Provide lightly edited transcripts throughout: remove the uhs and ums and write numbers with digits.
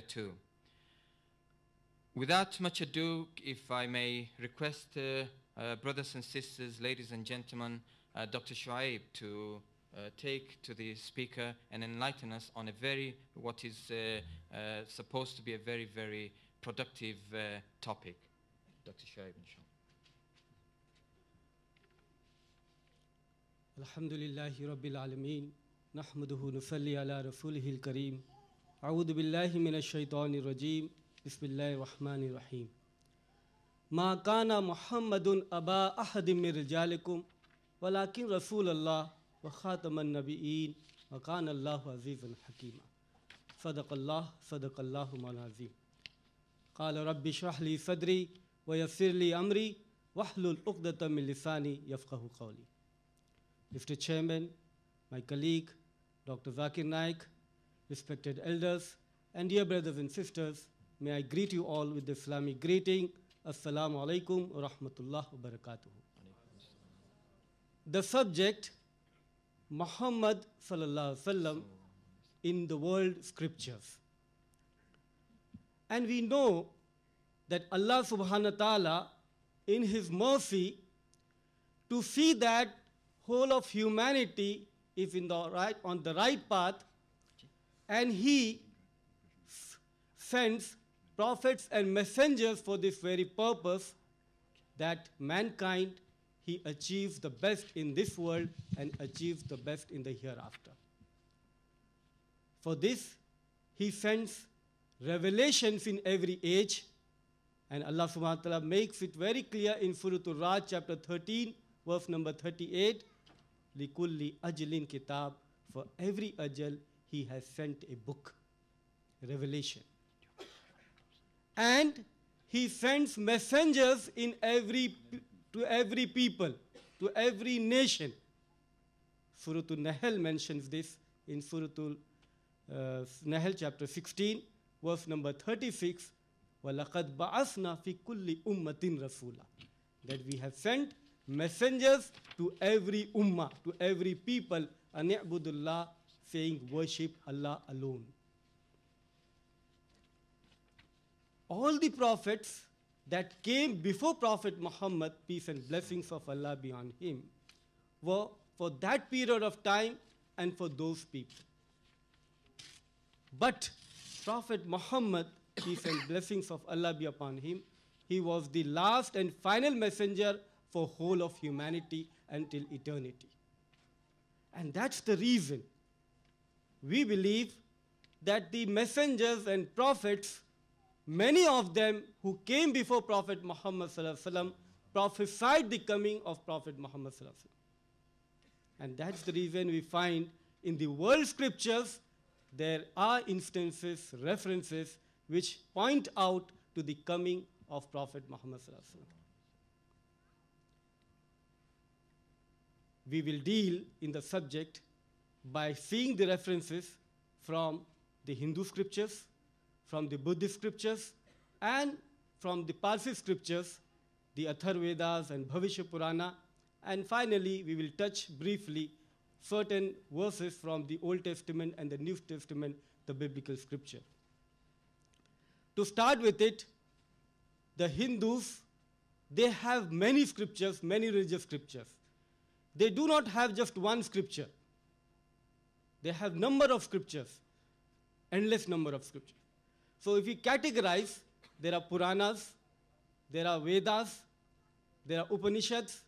chapter 2. Without much ado, if I may request brothers and sisters, ladies and gentlemen, Dr. Shuaib to take to the speaker and enlighten us on a supposed to be a very, very productive topic. Dr. Shuaib, inshallah. Alhamdulillahi Rabbil Alameen, Nahmaduhu Nusalli ala Rasulihil Kareem, A'udhu Billahi Minash Shaitanir Rajeem, Bismillahir Rahmanir Rahim. Ma kana Muhammadun aba ahadim min rijalikum, walakin Rasulullah wa khataman nabiyyin, wa kana Allahu azizan hakima. Sadaqallahu al-azim. Qala Rabbi shrah li sadri wa yassir li amri wahlul 'uqdatan min lisani yafqahu qawli. Mr. Chairman, my colleague, Dr. Zakir Naik, respected elders, and dear brothers and sisters, may I greet you all with the Islamic greeting, Assalamu alaikum wa rahmatullah wa barakatuh. The subject, Muhammad sallallahu alaihi wasallam in the world scriptures. And we know that Allah subhanahu wa ta'ala, in His mercy, to see that whole of humanity is on the right path, and He sends prophets and messengers for this very purpose, that mankind, he achieves the best in this world and achieves the best in the hereafter. For this, He sends revelations in every age, and Allah subhanahu wa ta'ala makes it very clear in Surah tur Ra'd chapter 13, verse number 38, likulli ajalin kitab, for every ajal He has sent a book, revelation. And He sends messengers to every people, to every nation. Suratul Nahl mentions this in Suratul Nahl chapter 16, verse number 36, وَلَقَدْ بَعَثْنَا فِي كُلِّ أُمَّةٍ رَسُولًا, that we have sent messengers to every ummah, to every people, an'budullah, saying worship Allah alone. All the prophets that came before Prophet Muhammad, peace and blessings of Allah be on him, were for that period of time and for those people. But Prophet Muhammad, peace and blessings of Allah be upon him, he was the last and final messenger for whole of humanity until eternity. And that's the reason we believe that the messengers and prophets, many of them who came before Prophet Muhammad ﷺ, prophesied the coming of Prophet Muhammad ﷺ. And that's the reason we find in the world scriptures there are instances, references, which point out to the coming of Prophet Muhammad ﷺ. We will deal in the subject by seeing the references from the Hindu scriptures, from the Buddhist scriptures, and from the Parsi scriptures, the Atharvedas and Bhavishya Purana. And finally, we will touch briefly certain verses from the Old Testament and the New Testament, the biblical scripture. To start with it, the Hindus, they have many scriptures, many religious scriptures. They do not have just one scripture. They have number of scriptures, endless number of scriptures. So if we categorize, there are Puranas, there are Vedas, there are Upanishads,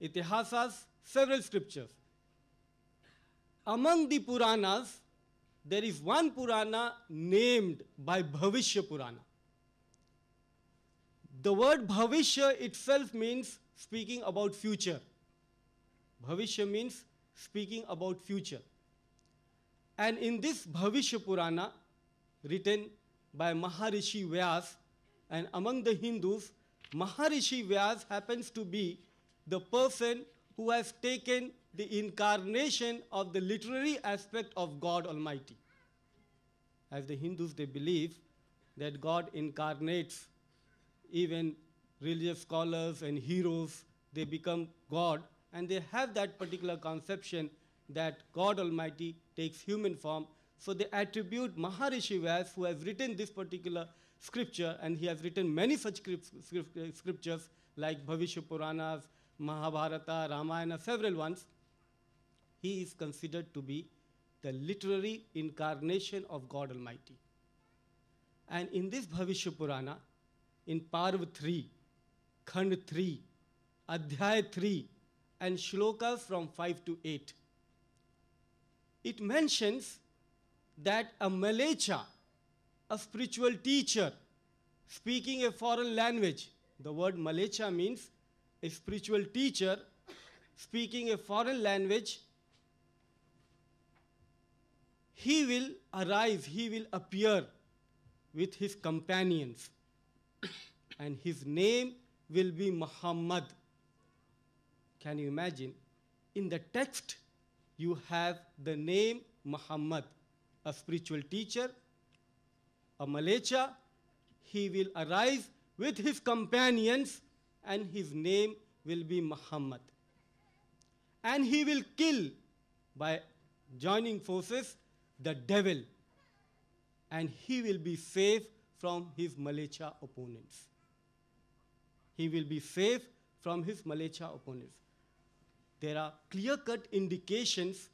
Itihasas, several scriptures. Among the Puranas, there is one Purana named by Bhavishya Purana. The word Bhavishya itself means speaking about future. Bhavishya means speaking about future. And in this Bhavishya Purana, written by Maharishi Vyas, and among the Hindus, Maharishi Vyas happens to be the person who has taken the incarnation of the literary aspect of God Almighty. As the Hindus, they believe that God incarnates. Even religious scholars and heroes, they become God, and they have that particular conception that God Almighty takes human form. So they attribute Maharishi Vyas, who has written this particular scripture, and he has written many such scriptures like Bhavishya Puranas, Mahabharata, Ramayana, several ones. He is considered to be the literary incarnation of God Almighty. And in this Bhavishya Purana, in Parv 3, Khand 3, Adhyay 3, and Shlokas from 5 to 8, it mentions that a Malecha, a spiritual teacher, speaking a foreign language — the word Malecha means a spiritual teacher speaking a foreign language — he will arise, he will appear with his companions, and his name will be Muhammad. Can you imagine? In the text, you have the name Muhammad, a spiritual teacher, a Malecha. He will arise with his companions, and his name will be Muhammad. And he will kill, by joining forces, the devil, and he will be safe from his Malecha opponents. He will be safe from his Malecha opponents. There are clear-cut indications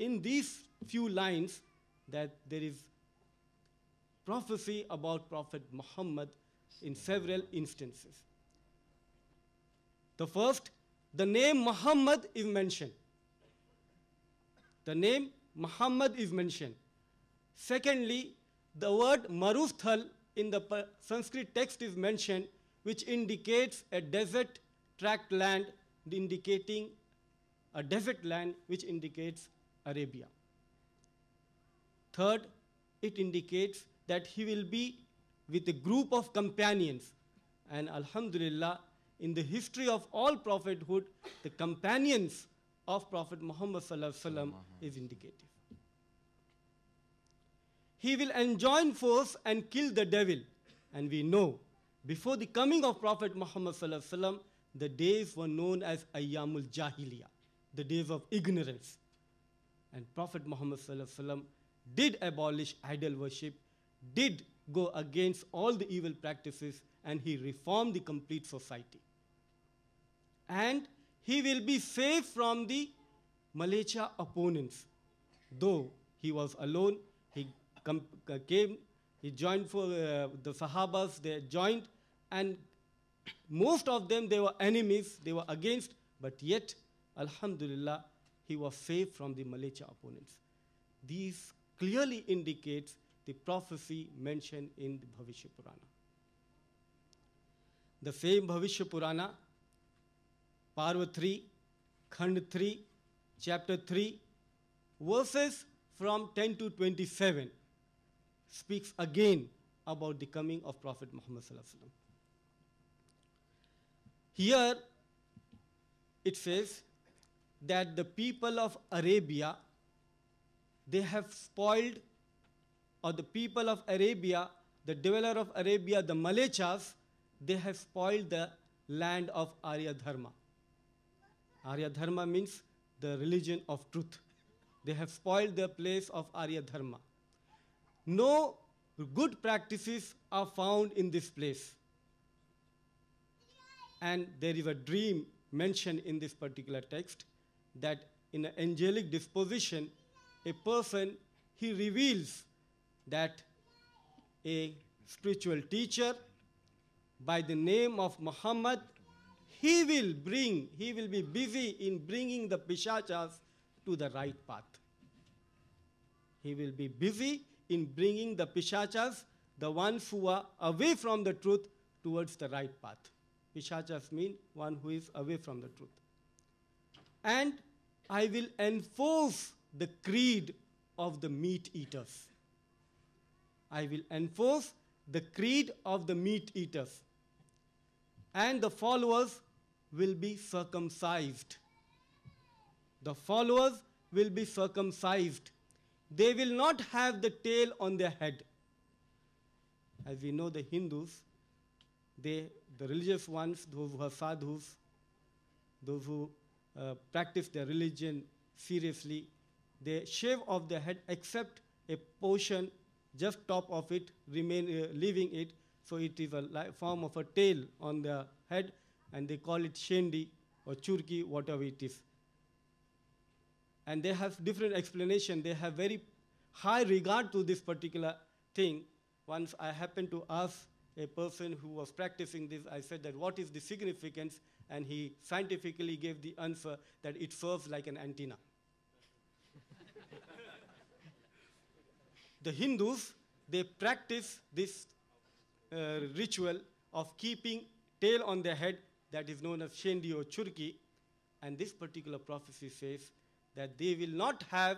in these few lines that there is prophecy about Prophet Muhammad in several instances. The first, the name Muhammad is mentioned. The name Muhammad is mentioned. Secondly, the word Marusthal in the Sanskrit text is mentioned, which indicates a desert tract land, indicating a desert land, which indicates Arabia. Third, it indicates that he will be with a group of companions. And alhamdulillah, in the history of all prophethood, the companions of Prophet Muhammad is indicative. He will enjoin force and kill the devil. And we know, before the coming of Prophet Muhammad, the days were known as Ayyamul Jahiliyyah, the days of ignorance. And Prophet Muhammad did abolish idol worship, did go against all the evil practices, and he reformed the complete society. And he will be safe from the Malecha opponents. Though he was alone, he came, he joined for the Sahabas, they joined, and most of them, they were enemies, they were against, but yet, alhamdulillah, he was safe from the Malecha opponents. These clearly indicate the prophecy mentioned in the Bhavishya Purana. The same Bhavishya Purana, Parv 3, Khand 3, Chapter 3, verses from 10 to 27, speaks again about the coming of Prophet Muhammad. Here, it says that the people of Arabia, they have spoiled, or the people of Arabia, the dweller of Arabia, the Malechas, they have spoiled the land of Arya Dharma. Arya Dharma means the religion of truth. They have spoiled the place of Arya Dharma. No good practices are found in this place. And there is a dream mentioned in this particular text that in an angelic disposition, a person, he reveals that a spiritual teacher by the name of Muhammad, he will be busy in bringing the Pishachas to the right path. He will be busy in bringing the Pishachas, the ones who are away from the truth, towards the right path. Pishachas mean one who is away from the truth. And I will enforce the creed of the meat eaters. I will enforce the creed of the meat eaters. And the followers will be circumcised. The followers will be circumcised. They will not have the tail on their head. As we know, the Hindus, the religious ones, those who are sadhus, those who practice their religion seriously, they shave off their head except a portion, just top of it, leaving it. So it is a form of a tail on the head, and they call it shendi or churki, whatever it is. And they have different explanation. They have very high regard to this particular thing. Once I happened to ask a person who was practicing this, I said that what is the significance, and he scientifically gave the answer that it serves like an antenna. The Hindus, they practice this ritual of keeping tail on their head, that is known as shendi or churki, and this particular prophecy says that they will not have,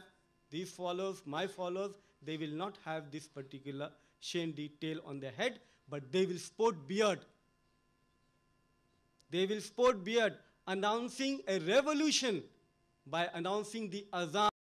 these followers, my followers, they will not have this particular shendi tail on their head, but they will sport beard. They will sport beard, announcing a revolution by announcing the azan.